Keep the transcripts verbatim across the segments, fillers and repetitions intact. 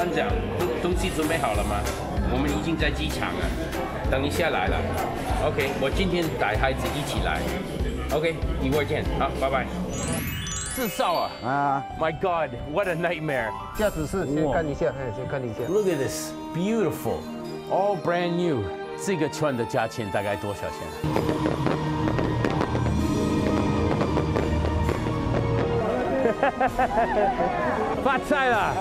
班长，东西准备好了吗？我们已经在机场了，等一下来了。OK， 我今天带孩子一起来。OK， 一会儿见。好，拜拜。自烧啊！啊 ！My God, what a nightmare！ 下次是先看一下，哎，先看一下。Look at this, beautiful, all brand new。这个串的价钱大概多少钱？ 发财了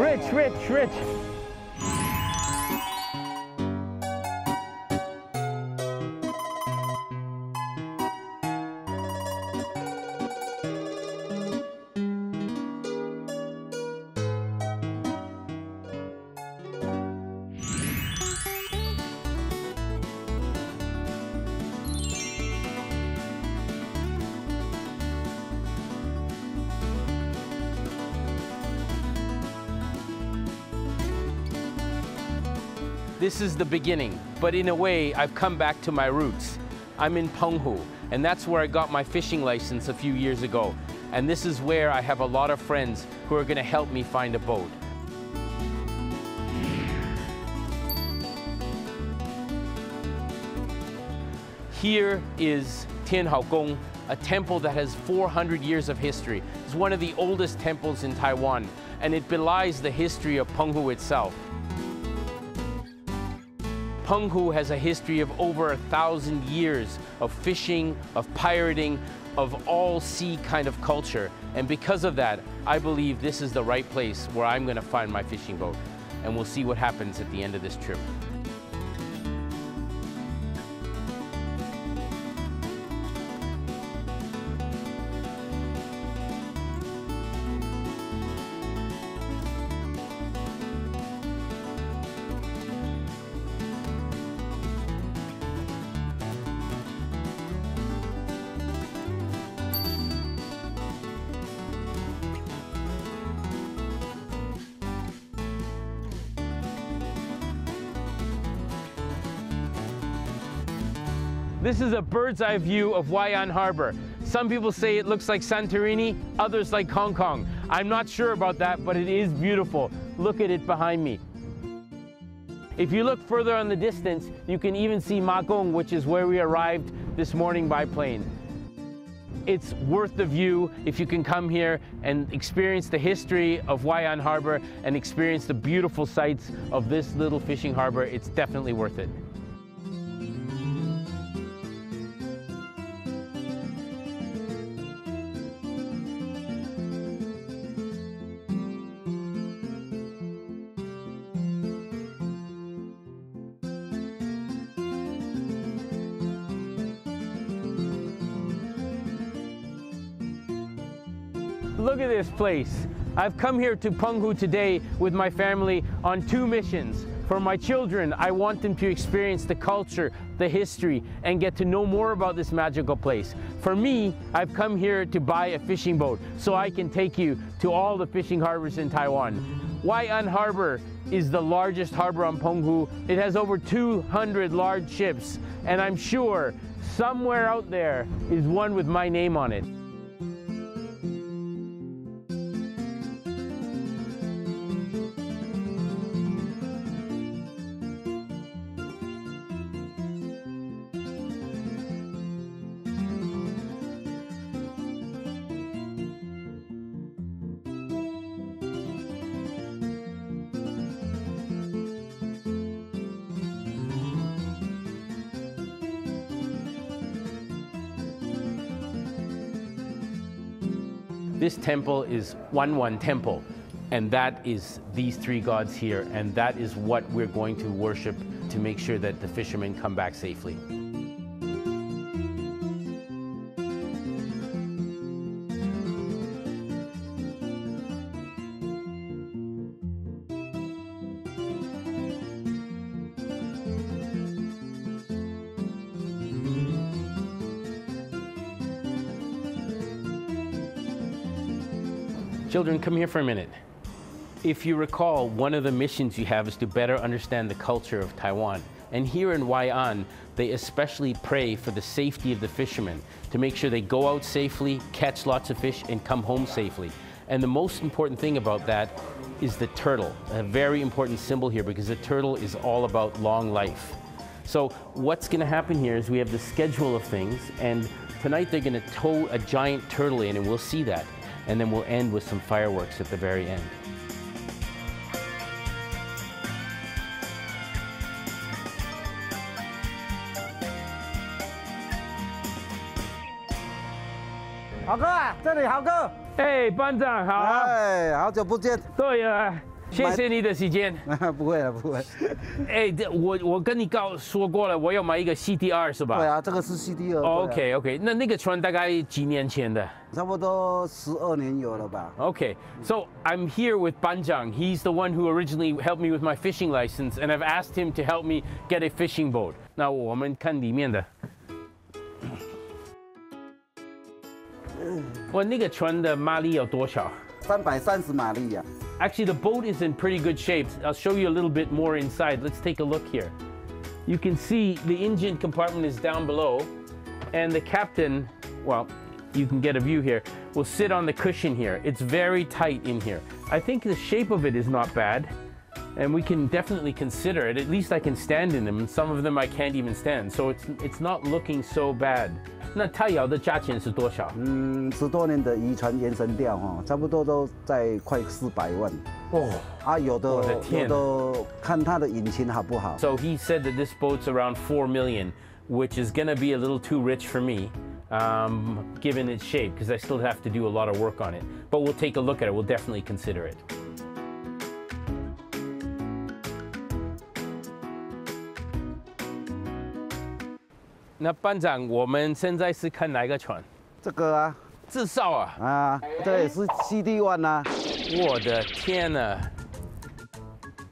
！Rich, rich, rich。This is the beginning, but in a way, I've come back to my roots. I'm in Penghu, and that's where I got my fishing license a few years ago. And this is where I have a lot of friends who are going to help me find a boat. Here is Tianhou Gong, a temple that has four hundred years of history. It's one of the oldest temples in Taiwan, and it belies the history of Penghu itself. Penghu has a history of over a thousand years of fishing, of pirating, of all sea kind of culture. And because of that, I believe this is the right place where I'm going to find my fishing boat. And we'll see what happens at the end of this trip. This is a bird's eye view of Wai'an Harbor. Some people say it looks like Santorini, others like Hong Kong. I'm not sure about that, but it is beautiful. Look at it behind me. If you look further on the distance, you can even see Magong, which is where we arrived this morning by plane. It's worth the view if you can come here and experience the history of Wai'an Harbor and experience the beautiful sights of this little fishing harbor. It's definitely worth it. Look at this place. I've come here to Penghu today with my family on two missions. For my children, I want them to experience the culture, the history, and get to know more about this magical place. For me, I've come here to buy a fishing boat so I can take you to all the fishing harbors in Taiwan. Wai'an Harbor is the largest harbor on Penghu. It has over two hundred large ships, and I'm sure somewhere out there is one with my name on it. This temple is Wanwan Temple, and that is these three gods here, and that is what we're going to worship to make sure that the fishermen come back safely. Children, come here for a minute. If you recall, one of the missions you have is to better understand the culture of Taiwan. And here in Wai'an, they especially pray for the safety of the fishermen to make sure they go out safely, catch lots of fish, and come home safely. And the most important thing about that is the turtle, a very important symbol here, because the turtle is all about long life. So what's going to happen here is we have the schedule of things, and tonight they're going to tow a giant turtle in, and we'll see that. And then we'll end with some fireworks at the very end.豪哥，这里豪哥。哎，班长好。哎，好久不见。对啊，谢谢你的时间。不会了，不会。哎，我我跟你告说过了，我要买一个 C D 二是吧？对啊，这个是 C D 二。OK OK， 那那个船大概几年前的？差不多十二年有了吧。Okay, so I'm here with Banjang. He's the one who originally helped me with my fishing license, and I've asked him to help me get a fishing boat. 那我们看里面的。 Well,那个船的马力有多少？三百三十马力呀。Actually, the boat is in pretty good shape. I'll show you a little bit more inside. Let's take a look here. You can see the engine compartment is down below, and the captain, well, you can get a view here, will sit on the cushion here. It's very tight in here. I think the shape of it is not bad, and we can definitely consider it. At least I can stand in them, and some of them I can't even stand. So it's it's not looking so bad. 那泰窑的价钱是多少？嗯，十多年的渔船延伸钓哈，差不多都在快四百万。哦，啊，有的，有的，看它的引擎好不好。So he said that this boat's around four million, which is going to be a little too rich for me, um, given its shape, because I still have to do a lot of work on it. But we'll take a look at it. We'll definitely consider it. 那班长，我们现在是看哪一个船？这个啊，自少啊，啊，这也是 C D 一 啊。我的天呐，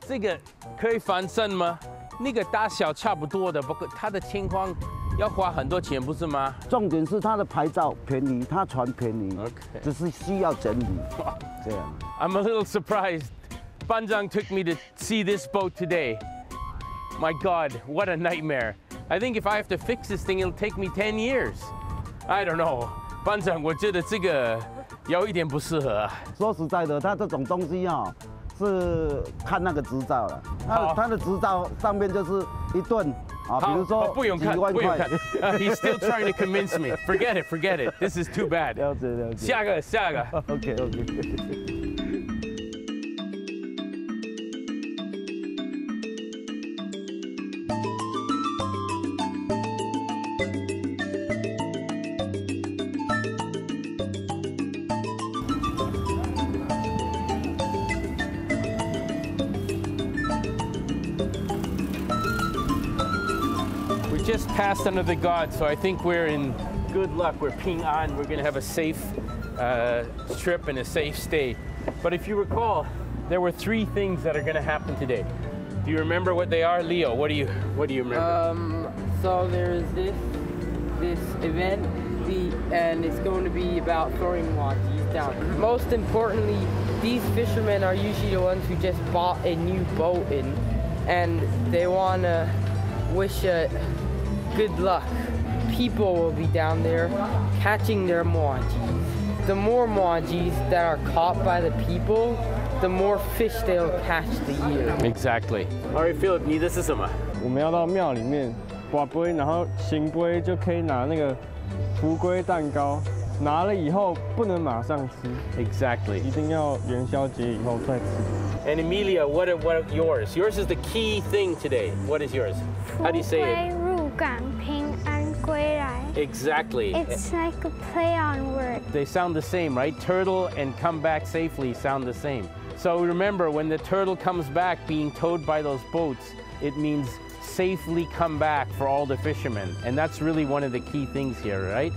这个可以翻身吗？那个大小差不多的，不过它的情况要花很多钱，不是吗？重点是它的牌照便宜，它船便宜， Okay. 只是需要整理。这样。I'm a little surprised. Banjang took me to see this boat today. My God, what a nightmare. I think if I have to fix this thing, it'll take me ten years. I don't know. 班长，我觉得这个有一点不适合。说实在的，它这种东西啊、哦，是看那个执照了。它它的执照上面就是一吨啊，比如说几万块。Uh, he's still trying to convince me. Forget it, forget it. This is too bad. 了解了解。下个下个。OK OK。 Just passed under the guard, so I think we're in good luck. We're Penghu. We're going to have a safe uh, trip and a safe stay. But if you recall, there were three things that are going to happen today. Do you remember what they are, Leo? What do you What do you remember? Um, so there is this this event, the, and it's going to be about throwing wadis down. Most importantly, these fishermen are usually the ones who just bought a new boat in, and they want to wish it. Good luck. People will be down there catching their moajis. The more moajis that are caught by the people, the more fish they'll catch the year. Exactly. All right, Philip, 你的是什么？我们要到庙里面挂杯，然后行杯就可以拿那个福龟蛋糕。拿了以后不能马上吃。Exactly. 一定要元宵节以后再吃。And Emilia, what are, what are yours? Yours is the key thing today. What is yours? How do you say it? Exactly. It's like a play on words. They sound the same, right? Turtle and come back safely sound the same. So remember, when the turtle comes back being towed by those boats, it means safely come back for all the fishermen. And that's really one of the key things here, right?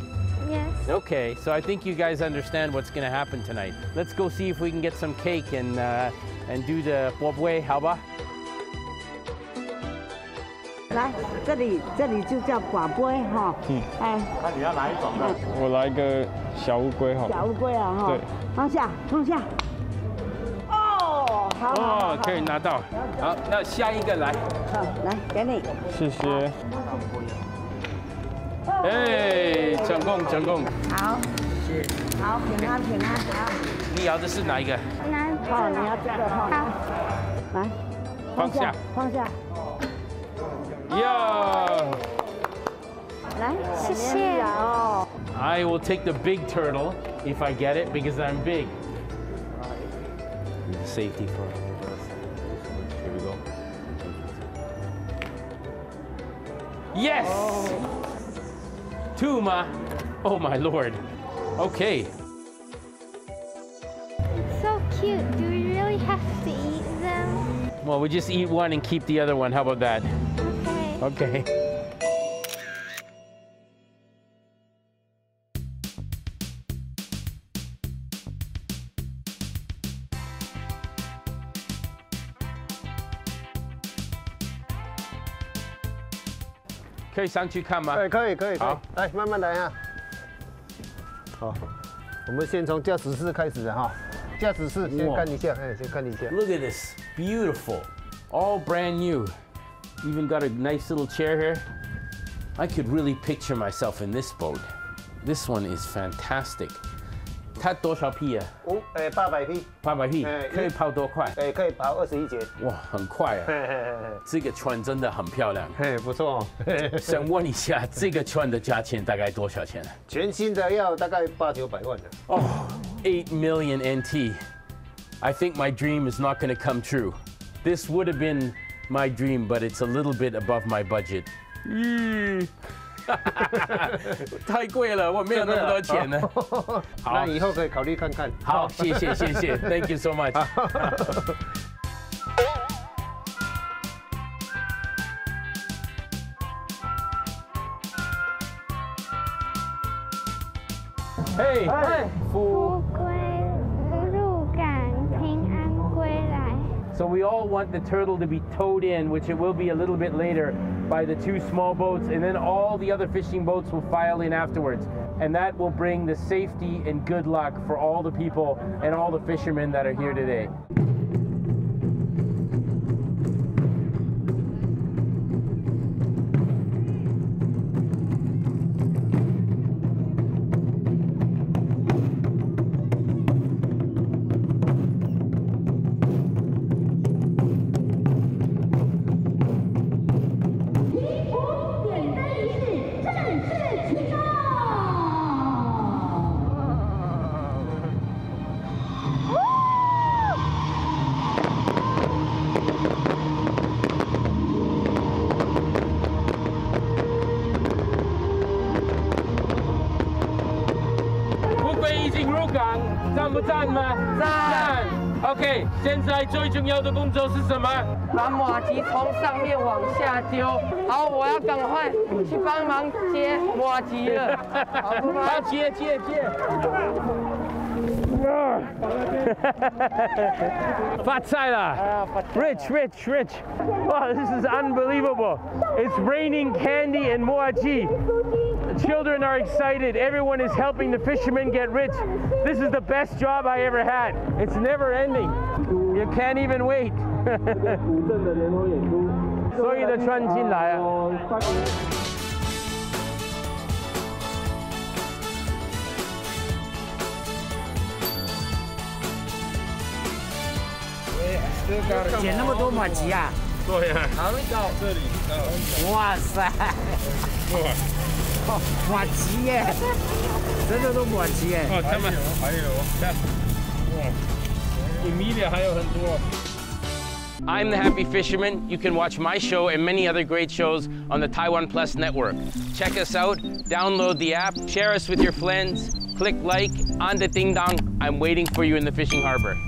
Yes. Okay, so I think you guys understand what's going to happen tonight. Let's go see if we can get some cake and, uh, and do the Wai'an Harbor. 来，这里这里就叫寡龟哈。嗯。哎，那你要哪一种呢？我来一个小乌龟哈。小乌龟啊哈。对。放下，放下。哦，好。哦，可以拿到。好，那下一个来。好，来给你。谢谢。哎，成功成功。好。谢谢。好，平安平安好。你摇的是哪一个？那哦，你要这个哈。来，放下，放下。哟。来，谢谢哦。I will take the big turtle if I get it because I'm big. Safety first. Here we go. Yes. Two ma. Oh my lord. Okay. It's so cute. Do we really have to eat them? Well, we just eat one and keep the other one. How about that? Okay. Okay. Can I go up there? Yes, can, can. Let's go slowly. 好，我们先从驾驶室开始哈。驾驶室先看一下，哎，先看一下。Look at this, beautiful, all brand new. Even got a nice little chair here. I could really picture myself in this boat. This one is fantastic. 它多少匹啊？五，哎，八百匹。八百匹，可以跑多快？哎，可以跑二十一节。哇，很快啊！这个船真的很漂亮。嘿，不错。想问一下，这个船的价钱大概多少钱？全新的要大概八九百万的。哦 ，eight million N T. I think my dream is not going to come true. This would have been my dream, but it's a little bit above my budget. 嗯。 太贵了，我没有那么多钱呢。好，那以后可以考虑看看。好，谢谢谢谢 ，Thank you so much。嘿，富贵入港，平安归来。So we all want the turtle to be towed in, which it will be a little bit later. By the two small boats, and then all the other fishing boats will file in afterwards. And that will bring the safety and good luck for all the people and all the fishermen that are here today. OK， 现在最重要的工作是什么？把马蹄从上面往下丢。好，我要赶快去帮忙接马蹄了。好，好，接接接。发财了 ！Rich, rich, rich! Wow, this is unbelievable. It's raining candy and mochi. Children are excited. Everyone is helping the fishermen get rich. This is the best job I ever had. It's never ending. You can't even wait. So the train came in. 捡那么多马蹄啊！对呀。好，到这里。哇塞！哇！ 哦，马蹄耶，真的都马蹄耶。哦，他们还有，看，哇，比米粒还有很多。I'm the Happy Fisherman. You can watch my show and many other great shows on the Taiwan Plus network. Check us out, download the app, share us with your friends, click like on the ding dong. I'm waiting for you in the fishing harbor.